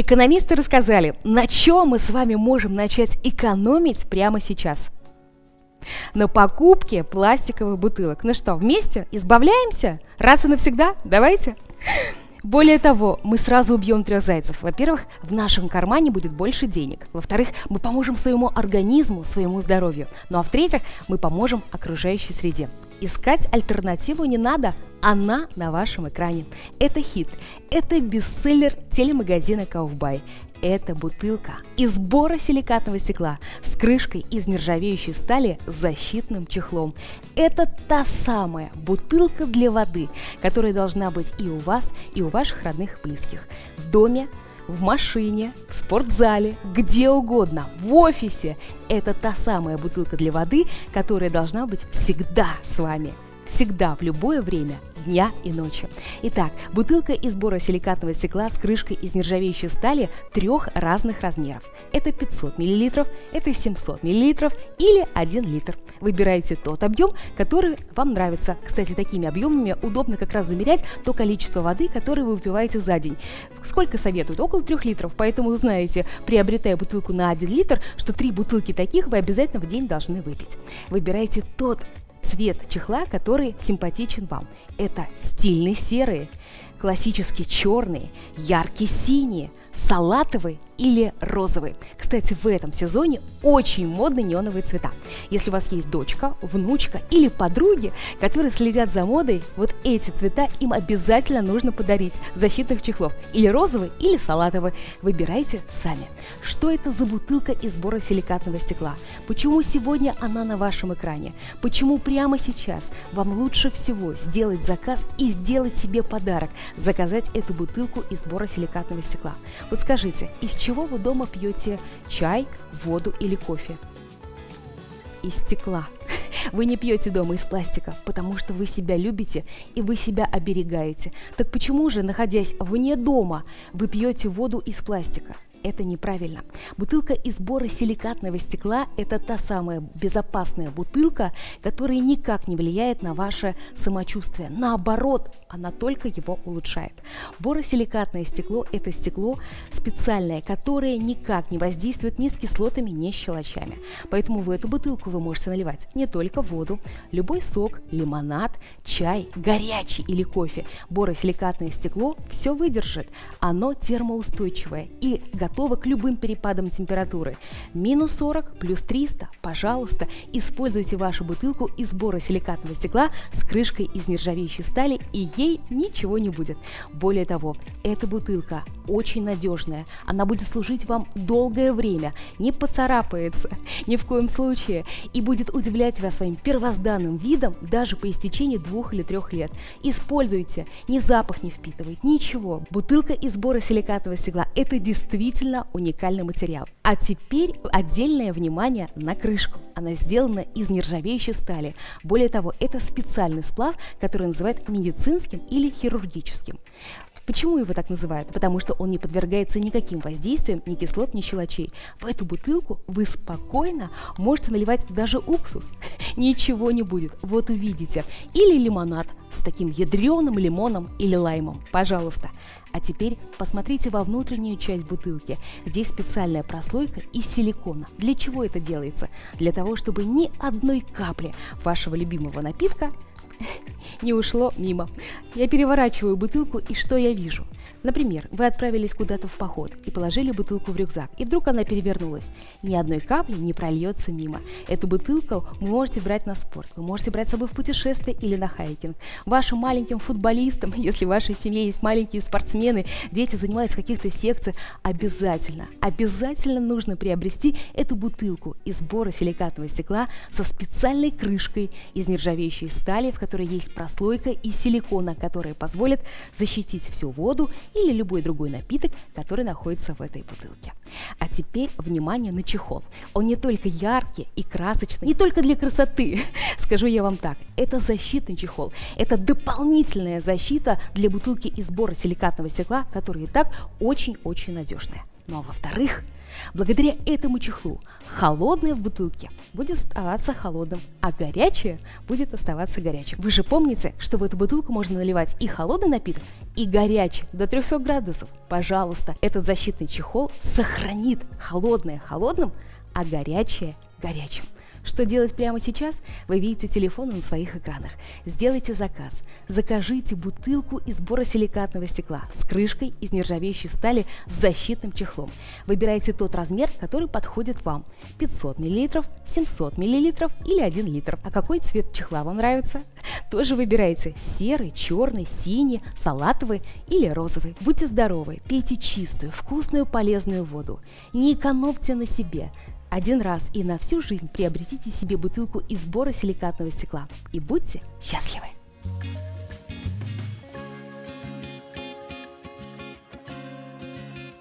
Экономисты рассказали, на чем мы с вами можем начать экономить прямо сейчас. На покупке пластиковых бутылок. Ну что, вместе избавляемся? Раз и навсегда? Давайте. Более того, мы сразу убьем трех зайцев. Во-первых, в нашем кармане будет больше денег. Во-вторых, мы поможем своему организму, своему здоровью. Ну а в-третьих, мы поможем окружающей среде. Искать альтернативу не надо, она на вашем экране. Это хит, это бестселлер телемагазина «Kaufbei». Это бутылка из боросиликатного стекла с крышкой из нержавеющей стали с защитным чехлом. Это та самая бутылка для воды, которая должна быть и у вас, и у ваших родных и близких. В доме, в машине, в спортзале, где угодно, в офисе. Это та самая бутылка для воды, которая должна быть всегда с вами. Всегда, в любое время дня и ночи. Итак, бутылка из боросиликатного стекла с крышкой из нержавеющей стали трех разных размеров. Это 500 мл, это 700 мл или 1 литр. Выбирайте тот объем, который вам нравится. Кстати, такими объемами удобно как раз замерять то количество воды, которое вы выпиваете за день. Сколько советуют? Около 3 литров. Поэтому вы знаете, приобретая бутылку на 1 литр, что 3 бутылки таких вы обязательно в день должны выпить. Выбирайте тот цвет чехла, который симпатичен вам. Это стильный серый, классический черный, яркий синий, салатовый или розовый. Кстати, в этом сезоне очень модны неоновые цвета. Если у вас есть дочка, внучка или подруги, которые следят за модой, вот эти цвета им обязательно нужно подарить защитных чехлов. Или розовый, или салатовый. Выбирайте сами. Что это за бутылка из боросиликатного стекла? Почему сегодня она на вашем экране? Почему прямо сейчас вам лучше всего сделать заказ и сделать себе подарок? Заказать эту бутылку из боросиликатного стекла. Вот скажите, из чего вы дома пьете чай, воду или кофе? Из стекла. Вы не пьете дома из пластика, потому что вы себя любите и вы себя оберегаете. Так почему же, находясь вне дома, вы пьете воду из пластика? Это неправильно. Бутылка из боросиликатного стекла – это та самая безопасная бутылка, которая никак не влияет на ваше самочувствие. Наоборот, она только его улучшает. Боросиликатное стекло – это стекло специальное, которое никак не воздействует ни с кислотами, ни с щелочами. Поэтому в эту бутылку вы можете наливать не только воду, любой сок, лимонад, чай, горячий или кофе. Боросиликатное стекло все выдержит. Оно термоустойчивое и готова к любым перепадам температуры. Минус 40, плюс 300, пожалуйста, используйте вашу бутылку из боросиликатного стекла с крышкой из нержавеющей стали, и ей ничего не будет. Более того, эта бутылка очень надежная, она будет служить вам долгое время, не поцарапается ни в коем случае и будет удивлять вас своим первозданным видом даже по истечении 2 или 3 лет. Используйте, ни запах не впитывает, ничего. Бутылка из боросиликатного стекла – это действительно уникальный материал. А теперь отдельное внимание на крышку. Она сделана из нержавеющей стали. Более того, это специальный сплав, который называют медицинским или хирургическим. Почему его так называют? Потому что он не подвергается никаким воздействиям, ни кислот, ни щелочей. В эту бутылку вы спокойно можете наливать даже уксус. Ничего не будет, вот увидите. Или лимонад с таким ядреным лимоном или лаймом. Пожалуйста. А теперь посмотрите во внутреннюю часть бутылки. Здесь специальная прослойка из силикона. Для чего это делается? Для того, чтобы ни одной капли вашего любимого напитка не ушло мимо. Я переворачиваю бутылку, и что я вижу? Например, вы отправились куда-то в поход и положили бутылку в рюкзак, и вдруг она перевернулась. Ни одной капли не прольется мимо. Эту бутылку вы можете брать на спорт, вы можете брать с собой в путешествие или на хайкинг. Вашим маленьким футболистам, если в вашей семье есть маленькие спортсмены, дети занимаются в каких-то секциях, обязательно нужно приобрести эту бутылку из боросиликатного стекла со специальной крышкой из нержавеющей стали, в которой есть прослойка из силикона, которая позволит защитить всю воду или любой другой напиток, который находится в этой бутылке. А теперь внимание на чехол. Он не только яркий и красочный, не только для красоты, скажу я вам так, это защитный чехол, это дополнительная защита для бутылки из боросиликатного стекла, которая и так очень-очень надежная. Ну а во-вторых, благодаря этому чехлу холодное в бутылке будет оставаться холодным, а горячее будет оставаться горячим. Вы же помните, что в эту бутылку можно наливать и холодный напиток, и горячий до 300 градусов. Пожалуйста, этот защитный чехол сохранит холодное холодным, а горячее горячим. Что делать прямо сейчас? Вы видите телефоны на своих экранах. Сделайте заказ. Закажите бутылку из боросиликатного стекла с крышкой из нержавеющей стали с защитным чехлом. Выбирайте тот размер, который подходит вам. 500 мл, 700 мл или 1 литр. А какой цвет чехла вам нравится? Тоже выбирайте серый, черный, синий, салатовый или розовый. Будьте здоровы, пейте чистую, вкусную, полезную воду. Не экономьте на себе. Один раз и на всю жизнь приобретите себе бутылку из боросиликатного стекла и будьте счастливы!